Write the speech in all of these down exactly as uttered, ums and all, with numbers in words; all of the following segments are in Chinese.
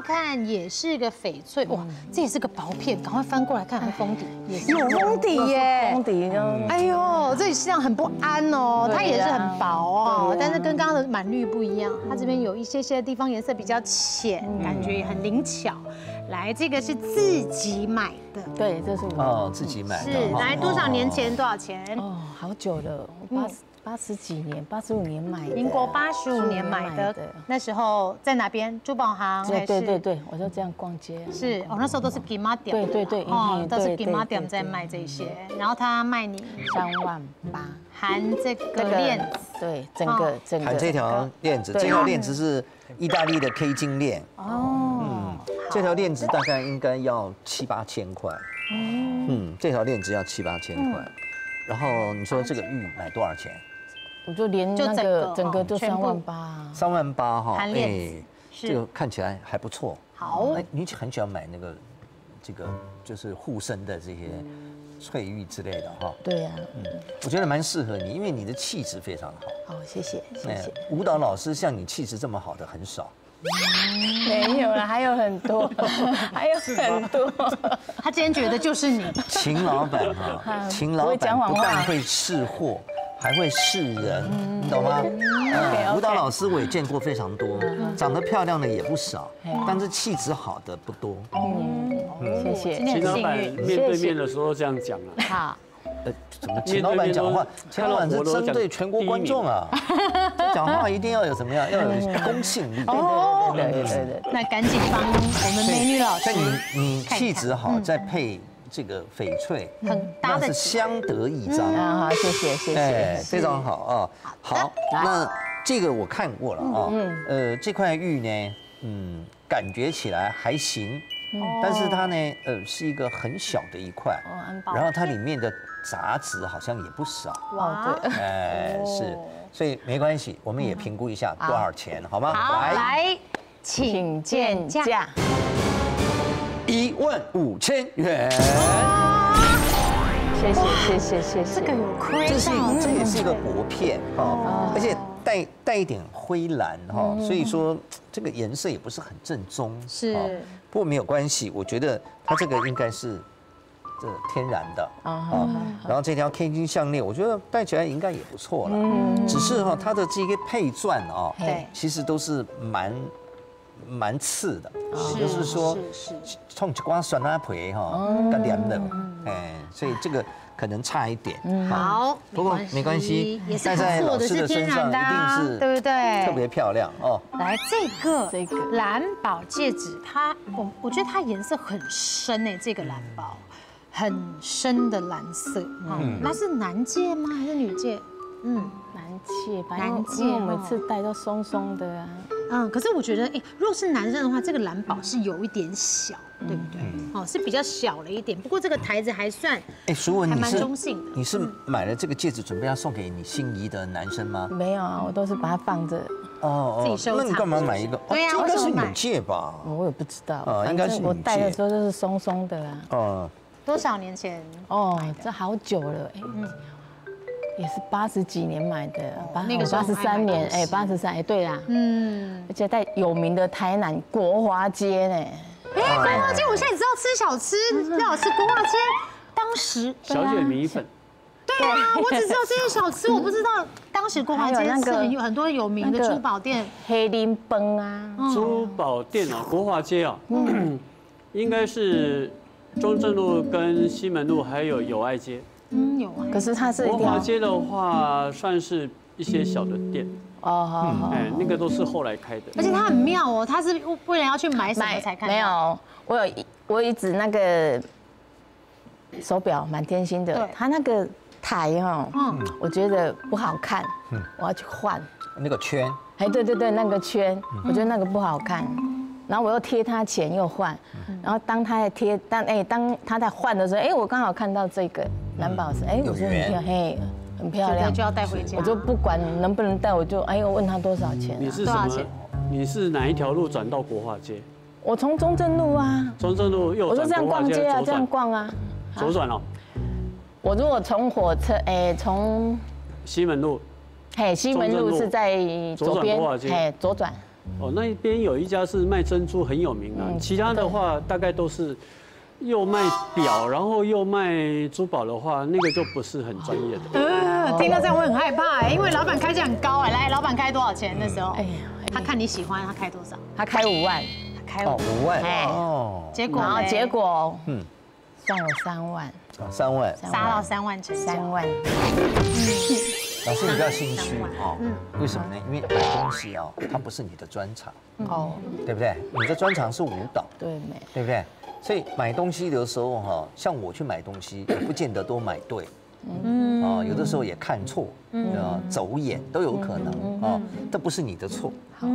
看看也是个翡翠，哇，这也是个薄片，赶快翻过来看看封底，也是有封底耶，封底呢？哎呦，这里实际上很不安哦，它也是很薄哦，但是跟刚刚的满绿不一样，它这边有一些些地方颜色比较浅，感觉也很灵巧。来，这个是自己买的，对，这是我哦自己买的，是来多少年前多少钱？哦，好久了，八十。 八十几年，八十五年买的，民国八十五年买的，那时候在哪边？珠宝行还是？对对对，我就这样逛街。是，我那时候都是金马店。对对对，哦，都是金马店在卖这些。然后他卖你三万八，含这个链子。对，整个整个。含这条链子，这条链子是意大利的 K 金链。哦。嗯，这条链子大概应该要七八千块。嗯，这条链子要七八千块。然后你说这个玉买多少钱？ 我就连那个整个都三万八，三万八哈，哎，这个看起来还不错。好，你很喜欢买那个，这个就是护身的这些翠玉之类的哈。对呀，嗯，我觉得蛮适合你，因为你的气质非常好。好，谢谢，谢谢。舞蹈老师像你气质这么好的很少。 没有了，还有很多，还有很多。他今天觉得就是你，秦老板哈，秦老板不但会识货，还会识人，你懂吗？舞蹈老师我也见过非常多，长得漂亮的也不少，但是气质好的不多。嗯，谢谢。秦老板面对面的时候这样讲了。好。 呃，怎么秦老板讲话？秦老板是针对全国观众啊，讲话一定要有什么样？要有公信力。哦，对对对对。那赶紧帮我们美女老师。你你气质好，再配这个翡翠，很搭的，是相得益彰。好，谢谢谢谢，非常好啊。好，那这个我看过了啊。呃，这块玉呢，嗯，感觉起来还行。 但是它呢，呃，是一个很小的一块，然后它里面的杂质好像也不少。哇，对，哎，是，所以没关系，我们也评估一下多少钱，好吗？好，来，请见价，一万五千元。谢谢，谢谢，谢谢。这个有亏到，这也是一个薄片哦，而且。 带带一点灰蓝哈，所以说这个颜色也不是很正宗，是。不过没有关系，我觉得它这个应该是这天然的啊。然后这条 K 金项链，我觉得戴起来应该也不错了。嗯。只是哈，它的这些配钻啊，对，其实都是蛮蛮刺的，也就是说，冲几瓜酸辣皮哈，加点冷，哎，所以这个。 可能差一点，好，不过没关系，戴在老师的身上一定是，对不对？特别漂亮哦。来，这个这个蓝宝戒指，它我我觉得它颜色很深哎，这个蓝宝很深的蓝色，嗯，那是男戒吗？还是女戒？嗯，男戒，男戒，因为我每次戴都松松的啊。嗯，可是我觉得，哎，如果是男生的话，这个蓝宝是有一点小。 对不对？哦，是比较小了一点，不过这个台子还算哎，淑文，你是中性的。你是买了这个戒指，准备要送给你心仪的男生吗？没有啊，我都是把它放着。哦哦，那你干嘛买一个？对呀，应该是女戒吧？我也不知道啊，应该是我戴的时候就是松松的啦。哦，多少年前？哦，这好久了，哎，也是八十几年买的，八八十三年，哎，八十三，哎，对啦，嗯，而且在有名的台南国华街呢。 哎，国华街，我现在只知道吃小吃，那我吃国华街。当时小姐米粉，对啊，我只知道这些小吃，我不知道当时国华街是很有很多有名的珠宝店，黑林崩啊，珠宝店啊，国华街啊，应该是中正路跟西门路还有友爱街，嗯，有啊，可是它是国华街的话，算是一些小的店。 哦，哎，那个都是后来开的，而且它很妙哦，它是为了要去买什么才看到。没有，我有一我有一只那个手表，蛮贴心的。它那个台哦，嗯，我觉得不好看，嗯，我要去换那个圈。哎，对对对，那个圈，我觉得那个不好看。然后我又贴它钱又换，然后当它在贴，但哎，当它在换的时候，哎，我刚好看到这个蓝宝石，哎，我觉得很漂亮，嘿。 很漂亮，就要带回家。我就不管能不能带，我就哎呦问他多少钱、啊。你是什么？你是哪一条路转到国华街？我从中正路啊。中正路右。我就这样逛街啊，这样逛啊。左转哦。我如果从火车，哎，从西门路。嘿，西门路是在左边。哎，左转。哦，那边有一家是卖珍珠很有名的，嗯、其他的话大概都是又卖表，然后又卖珠宝的话，那个就不是很专业的。嗯、呃，听到这样我很害怕、欸，因为老板开价很高哎、欸。来，老板开多少钱那时候？哎呀，他看你喜欢，他开多少？他开五万，他开五万，哦，结果然后结果，嗯，算我三万，三万，杀到三万成，三万。 老师比较心虚哦，为什么呢？因为买东西哦，它不是你的专长哦，对不对？你的专长是舞蹈，对没？对不对？所以买东西的时候哈，像我去买东西，也不见得都买对，嗯，哦，有的时候也看错，啊，走眼都有可能啊，这不是你的错，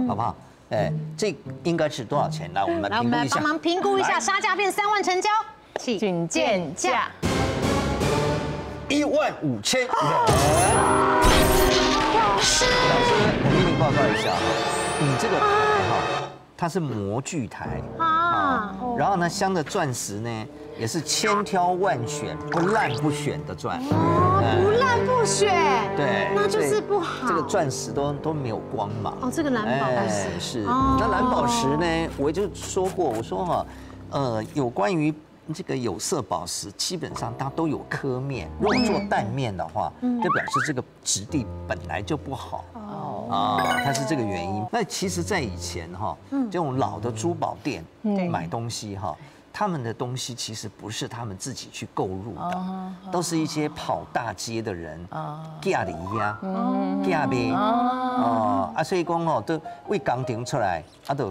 好不好？哎，这应该是多少钱？来，我们来评估一下，来，我们来帮忙评估一下，杀价变三万成交，请见价。 一万五千元。老师，我给你报告一下，你这个台哈，它是模具台啊，然后呢，镶的钻石呢也是千挑万选，不烂不选的钻。哦，不烂不选。对，那就是不好。这个钻石都都没有光芒。哦，这个蓝宝石是。那蓝宝石呢，我就说过，我说哈，呃，有关于。 这个有色宝石基本上它都有刻面，如果做蛋面的话，就表示这个质地本来就不好哦，啊，它是这个原因。那其实，在以前哈，这种老的珠宝店买东西哈，他们的东西其实不是他们自己去购入的，都是一些跑大街的人嫁里呀、嫁呗，哦啊，所以讲哦，都为工厂出来，啊都。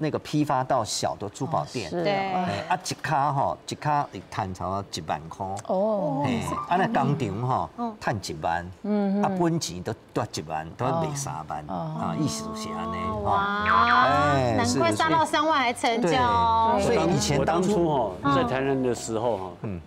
那个批发到小的珠宝店，对，啊一卡哈一卡一摊超一万块，哦，嘿，啊那工厂哈，摊一万，嗯，啊本钱都都一万，都卖三万，啊意思就是安尼，哇，难怪杀到三万还成交。所以以前当初哦，在台南的时候哈，嗯，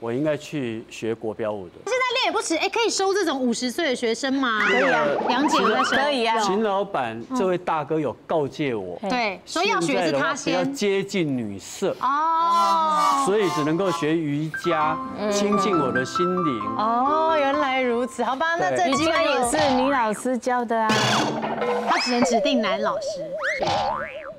我应该去学国标舞的。现在练也不迟，哎，可以收这种五十岁的学生吗？可以啊，杨姐在收，可以啊。 老板，这位大哥有告诫我，对，所以要学是他先，要接近女色哦，所以只能够学瑜伽，亲近我的心灵。哦，原来如此，好吧，那这瑜伽也是女老师教的啊，他只能指定男老师，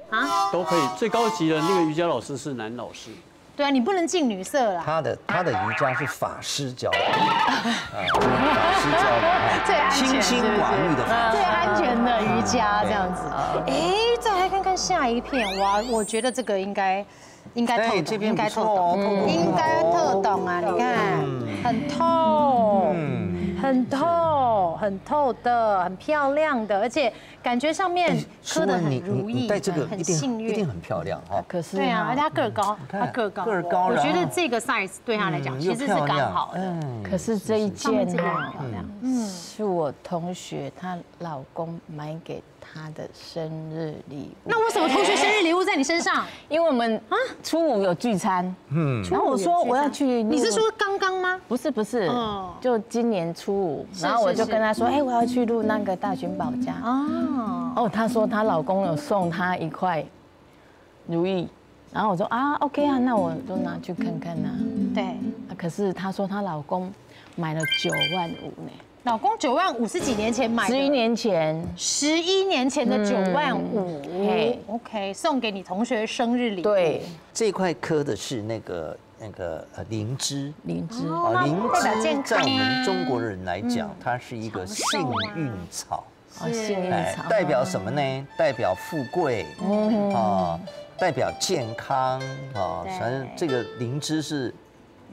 啊，都可以，最高级的那个瑜伽老师是男老师。 对啊，你不能进女色啦。他的他的瑜伽是法师教的，法师教的，最安全、清心寡欲的法，最安全的瑜伽这样子。哎，再来看看下一片，哇，我觉得这个应该应该透懂，应该透懂，应该透懂啊！你看，很透，很透，很透的，很漂亮的，而且感觉上面刻得很如意，很幸运，一定很漂亮哈。可是对啊，而且他个儿高，他个儿高。 个儿高，我觉得这个 size 对他来讲其实是刚好的。可是这一件呢，嗯，是我同学她老公买给她的生日礼物。那为什么同学生日礼物在你身上？因为我们啊初五有聚餐，嗯，然后我说我要去，你是说刚刚吗？不是不是，就今年初五，然后我就跟她说，哎，我要去录那个大寻宝家。哦哦，她说她老公有送她一块如意。 然后我说啊 ，OK 啊，那我就拿去看看呐、啊。对、啊，可是她说她老公买了九万五呢。老公九万五是几年前买的？十一年前。十一年前的九万五、嗯、，OK， 送给你同学生日礼物。对，这块刻的是那个那个呃灵芝，灵芝啊，灵芝在我们中国人来讲，嗯、它是一个幸运草。 代表什么呢？代表富贵，啊，代表健康啊，反正这个灵芝是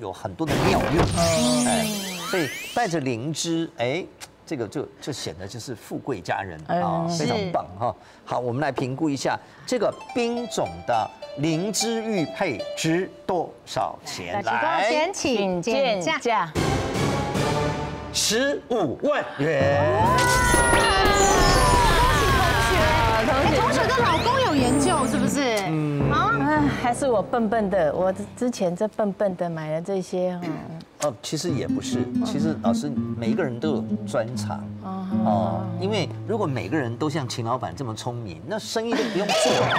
有很多的妙用，哎，所以带着灵芝，哎，这个就就显得就是富贵佳人啊，非常棒哈。好，我们来评估一下这个冰种的灵芝玉佩值多少钱？来，请见价，十五万元。 同学的老公有研究是不是？嗯啊，还是我笨笨的，我之前这笨笨的买了这些哦。哦，其实也不是，其实老师每一个人都有专长哦。因为如果每个人都像秦老板这么聪明，那生意都不用做了，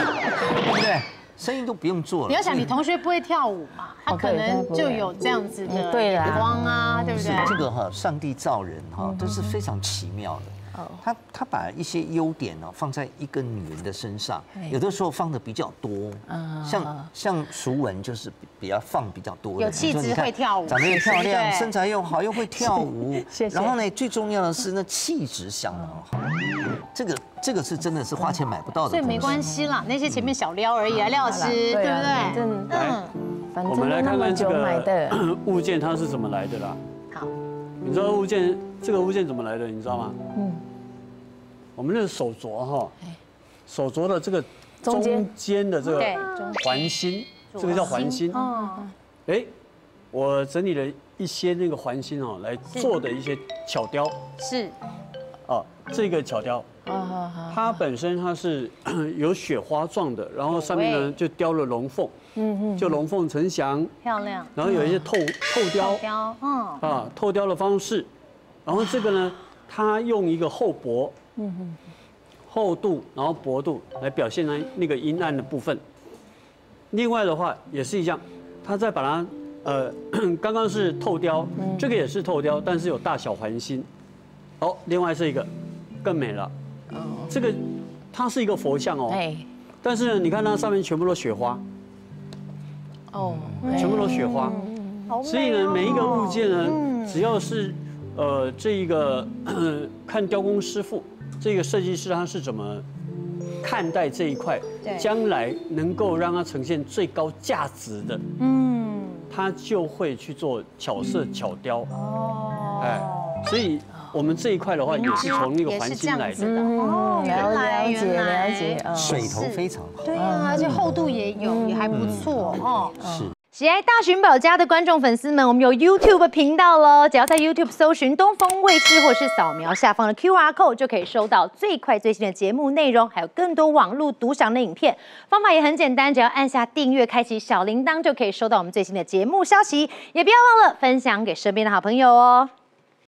对不对？生意都不用做了。你要想，你同学不会跳舞嘛，他可能就有这样子的眼光啊，对不对？这个哈，上帝造人哈，这是非常奇妙的。哦，他他把一些优点呢、喔、放在一个女人的身上，有的时候放的比较多，嗯，像像淑文就是比较放比较多的，有气质会跳舞，长得又漂亮，身材又好，又会跳舞，然后呢，最重要的是那气质相当好，这个这个是真的是花钱买不到的，所以没关系啦，那些前面小撩而已啊，廖老师对不对？嗯，反正我们来看看这个物件它是怎么来的啦。好，你知道物件？ 这个物件怎么来的，你知道吗？嗯，我们的手镯哈，手镯的这个中间的这个环心，这个叫环心。哦，哎，我整理了一些那个环心哦，来做的一些巧雕。是，啊，这个巧雕，它本身它是有雪花状的，然后上面呢就雕了龙凤，嗯嗯，就龙凤呈祥，漂亮。然后有一些透透雕，雕，嗯，啊，透雕的方式。 然后这个呢，它用一个厚薄，嗯厚度，然后薄度来表现呢那个阴暗的部分。另外的话也是一样，它再把它呃，刚刚是透雕，这个也是透雕，但是有大小环心。哦，另外是一个更美了，这个它是一个佛像哦，但是呢，你看它上面全部都雪花，哦，全部都雪花，所以呢，每一个物件呢，只要是 呃，这一个看雕工师傅，这个设计师他是怎么看待这一块，将来能够让它呈现最高价值的，嗯，他就会去做巧色巧雕。哦，哎，所以我们这一块的话，也是从那个环境来的。哦，原来原来了解，水头非常好。对啊，而且厚度也有，也还不错哦。是。 喜爱大寻宝家的观众粉丝们，我们有 YouTube 频道喽！只要在 YouTube 搜寻东风卫视，或是扫描下方的 Q R code， 就可以收到最快最新的节目内容，还有更多网络独享的影片。方法也很简单，只要按下订阅，开启小铃铛，就可以收到我们最新的节目消息。也不要忘了分享给身边的好朋友哦。